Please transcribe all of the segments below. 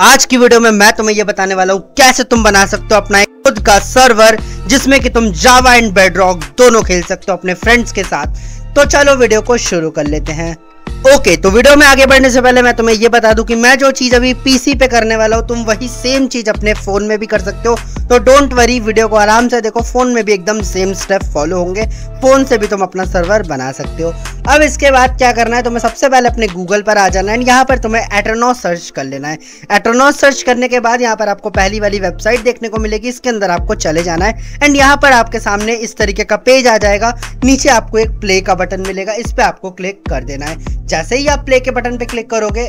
आज की वीडियो में मैं तुम्हें यह बताने वाला हूँ कैसे तुम बना सकते हो अपना खुद का सर्वर जिसमें कि तुम जावा एंड बेडरॉक दोनों खेल सकते हो अपने फ्रेंड्स के साथ। तो चलो वीडियो को शुरू कर लेते हैं। ओके, तो वीडियो में आगे बढ़ने से पहले मैं तुम्हें यह बता दूं कि मैं जो चीज़ अभी पीसी पे करने वाला हूँ तुम वही सेम चीज़ अपने फ़ोन में भी कर सकते हो। तो डोंट वरी, वीडियो को आराम से देखो, फ़ोन में भी एकदम सेम स्टेप फॉलो होंगे, फ़ोन से भी तुम अपना सर्वर बना सकते हो। अब इसके बाद क्या करना है, तुम्हें सबसे पहले अपने गूगल पर आ जाना है, यहाँ पर तुम्हें एटरनॉस सर्च कर लेना है। एटरनॉस सर्च करने के बाद यहाँ पर आपको पहली वाली वेबसाइट देखने को मिलेगी, इसके अंदर आपको चले जाना है एंड यहाँ पर आपके सामने इस तरीके का पेज आ जाएगा। नीचे आपको एक प्ले का बटन मिलेगा, इस पर आपको क्लिक कर देना है। जैसे ही आप प्ले के बटन पे क्लिक करोगे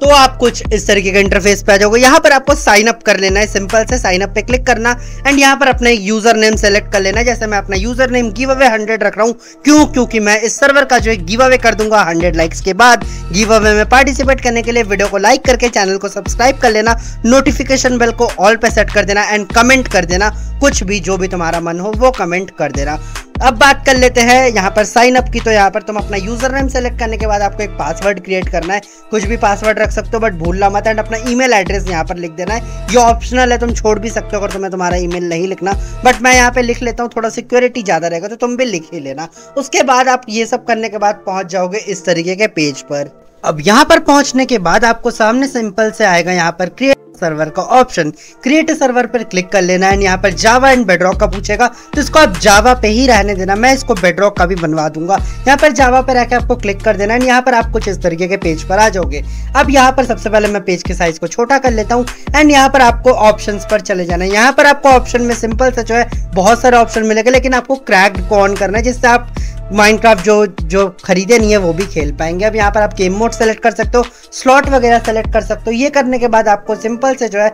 तो आप कुछ इस तरीके का इंटरफेस पे आ जाओगे। यहाँ पर आपको साइन अप कर लेना है, सिंपल से साइन अप पे क्लिक करना एंड यहाँ पर अपने यूजर नेम सेलेक्ट कर लेना है। जैसे मैं अपना यूजर नेम गिव अवे 100 रख रहा हूँ, क्यों? क्योंकि मैं इस सर्वर का जो है गिव अवे कर दूंगा 100 लाइक्स के बाद। गिव अवे में पार्टिसिपेट करने के लिए वीडियो को लाइक करके चैनल को सब्सक्राइब कर लेना, नोटिफिकेशन बेल को ऑल पे सेट कर देना एंड कमेंट कर देना, कुछ भी जो भी तुम्हारा मन हो वो कमेंट कर देना। अब बात कर लेते हैं यहाँ पर साइन अप की। तो यहाँ पर तुम अपना यूजर नेम सेलेक्ट करने के बाद आपको एक पासवर्ड क्रिएट करना है, कुछ भी पासवर्ड रख सकते हो बट भूलना मत एंड अपना ईमेल एड्रेस यहाँ पर लिख देना है। ये ऑप्शनल है, तुम छोड़ भी सकते हो अगर तुम्हें तुम्हारा ईमेल नहीं लिखना, बट मैं यहाँ पे लिख लेता हूँ, थोड़ा सिक्योरिटी ज़्यादा रहेगा तो तुम भी लिख ही लेना। उसके बाद आप ये सब करने के बाद पहुँच जाओगे इस तरीके के पेज पर। अब यहाँ पर पहुँचने के बाद आपको सामने सिंपल से आएगा यहाँ पर क्रिएट सर्वर का ऑप्शन, क्रिएट सर्वर पर क्लिक कर लेना है। यहाँ पर जावा एंड बेडरॉक का पूछेगा तो इसको आप जावा पे ही रहने देना, मैं इसको बेडरॉक का भी बनवा दूंगा। यहाँ पर जावा पे रहकर आपको क्लिक कर देना है, यहाँ पर आप कुछ इस तरीके के पेज पर आ जाओगे। अब यहाँ पर सबसे पहले मैं पेज के साइज को छोटा कर लेता हूँ एंड यहाँ पर आपको ऑप्शन पर चले जाना है। यहाँ पर आपको ऑप्शन में सिंपल से जो है बहुत सारे ऑप्शन मिलेगा, लेकिन आपको क्रैक्ड को ऑन करना है जिससे आप माइनक्राफ्ट जो खरीदे नहीं है वो भी खेल पाएंगे। अब यहाँ पर आप गेम मोड सेलेक्ट कर सकते हो, स्लॉट वगैरह सेलेक्ट कर सकते हो। ये करने के बाद आपको सिंपल से जो है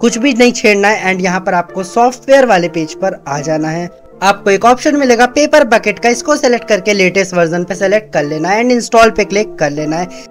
कुछ भी नहीं छेड़ना है एंड यहाँ पर आपको सॉफ्टवेयर वाले पेज पर आ जाना है। आपको एक ऑप्शन मिलेगा पेपर बकेट का, इसको सेलेक्ट करके लेटेस्ट वर्जन पे सेलेक्ट कर लेना है एंड इंस्टॉल पे क्लिक कर लेना है।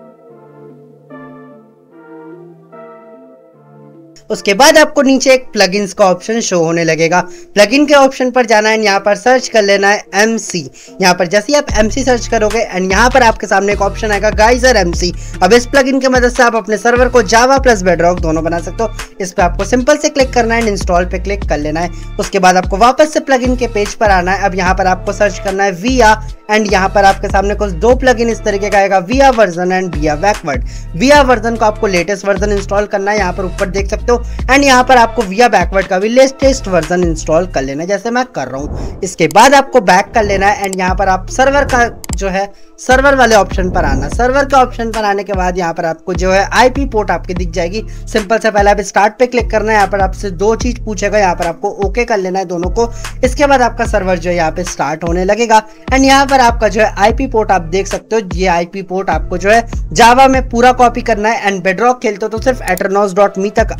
उसके बाद आपको नीचे एक प्लगइन्स का ऑप्शन शो होने लगेगा, प्लगइन के ऑप्शन पर जाना है, यहाँ पर सर्च कर लेना है MC। यहाँ पर जैसे ही आप MC सर्च करोगे एंड यहाँ पर आपके सामने एक ऑप्शन आएगा गाइजर MC। अब इस प्लगइन की मदद से आप अपने सर्वर को जावा प्लस बेडरॉक दोनों बना सकते हो। इस पर आपको सिंपल से क्लिक करना है एंड इंस्टॉल पे क्लिक कर लेना है। उसके बाद आपको वापस से प्लगइन के पेज पर आना है। अब यहाँ पर आपको सर्च करना है विया एंड यहाँ पर आपके सामने कुछ दो प्लगइन इस तरीके का आएगा, via version and via backward. Via version को आपको लेटेस्ट वर्जन इंस्टॉल करना है, यहाँ पर ऊपर देख सकते हो एंड यहाँ पर आपको विया बैकवर्ड का भी लेटेस्ट वर्जन इंस्टॉल कर लेना है, जैसे मैं कर रहा हूँ। इसके बाद आपको बैक कर लेना है एंड यहाँ पर आप सर्वर का जो है सर्वर वाले ऑप्शन पर आना। सर्वर के ऑप्शन पर आने के बाद यहाँ पर आपको जो है IP पोर्ट आपके दिख जाएगी। सिंपल से पहले आप स्टार्ट पे क्लिक करना है, यहाँ पर आपसे दो चीज पूछेगा, यहाँ पर आपको ओके कर लेना है दोनों को। इसके बाद आपका सर्वर जो है यहाँ पे स्टार्ट होने लगेगा एंड यहाँ पर आपका जो है IP पोर्ट आप देख सकते हो। ये IP पोर्ट आपको जो है जावा में पूरा कॉपी करना है एंड बेडरॉक खेलते हो तो सिर्फ aternos.me तक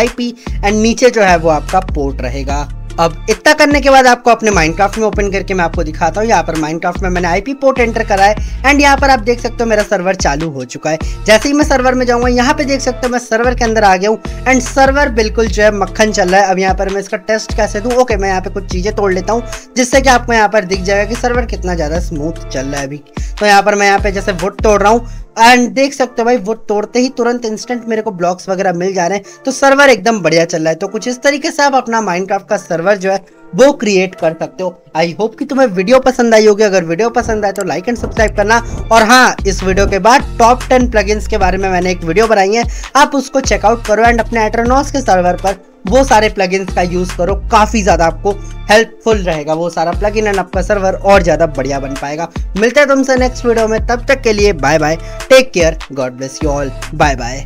IP एंड नीचे जो है वो आपका पोर्ट रहेगा। अब इतना करने के बाद आपको अपने माइनक्राफ्ट में ओपन करके मैं आपको दिखाता हूँ। यहाँ पर माइनक्राफ्ट में मैंने IP पोर्ट एंटर करा है एंड यहाँ पर आप देख सकते हो मेरा सर्वर चालू हो चुका है। जैसे ही मैं सर्वर में जाऊँगा यहाँ पे देख सकते हो मैं सर्वर के अंदर आ गया हूँ एंड सर्वर बिल्कुल जो है मक्खन चल रहा है। अब यहाँ पर मैं इसका टेस्ट कैसे दूँ? ओके, मैं यहाँ पर कुछ चीज़ें तोड़ लेता हूँ जिससे कि आपको यहाँ पर दिख जाएगा कि सर्वर कितना ज़्यादा स्मूथ चल रहा है अभी। तो यहाँ पर मैं यहाँ पर जैसे वुड तोड़ रहा हूँ एंड देख सकते हो भाई वो तोड़ते ही तुरंत इंस्टेंट मेरे को ब्लॉक्स वगैरह मिल जा रहे हैं, तो सर्वर एकदम बढ़िया चल रहा है। तो कुछ इस तरीके से आप अपना माइनक्राफ्ट का सर्वर जो है वो क्रिएट कर सकते हो। आई होप कि तुम्हें वीडियो पसंद आई होगी, अगर वीडियो पसंद आए तो लाइक एंड सब्सक्राइब करना। और हाँ, इस वीडियो के बाद टॉप 10 प्लगइन्स के बारे में मैंने एक वीडियो बनाई है, आप उसको चेकआउट करो एंड अपने एटरनॉस के सर्वर पर वो सारे प्लगइन्स का यूज करो, काफी ज्यादा आपको हेल्पफुल रहेगा वो सारा प्लगइन एंड आपका सर्वर और ज्यादा बढ़िया बन पाएगा। मिलते हैं तुमसे नेक्स्ट वीडियो में, तब तक के लिए bye bye, take care, God bless you all, bye bye.